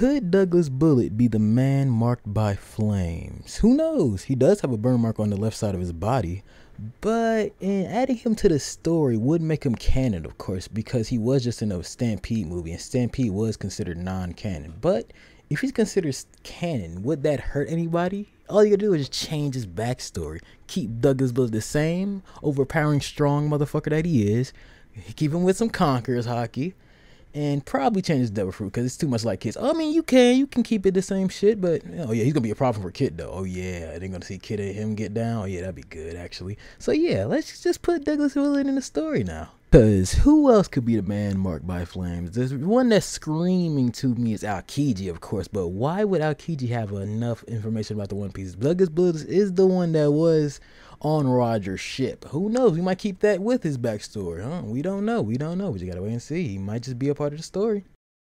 Could Douglas Bullet be the man marked by flames? Who knows? He does have a burn mark on the left side of his body, but adding him to the story would make him canon, of course, because he was just in a Stampede movie, and Stampede was considered non-canon. But if he's considered canon, would that hurt anybody? All you gotta do is just change his backstory. Keep Douglas Bullet the same, overpowering strong motherfucker that he is. Keep him with some Conqueror's Haki. And probably change his Devil Fruit because it's too much like kids. I mean, you can keep it the same shit, but oh yeah, he's gonna be a problem for Kid though. Oh yeah, they're gonna see Kid and him get down. Oh yeah, that'd be good actually. So yeah, let's just put Douglas Bullet in the story now. Cause who else could be the man marked by flames? There's one that's screaming to me is Aokiji, of course. But why would Aokiji have enough information about the One Piece? Douglas Bullet is the one that was on Roger's ship. Who knows? We might keep that with his backstory, huh? We don't know. We just gotta wait and see. He might just be a part of the story.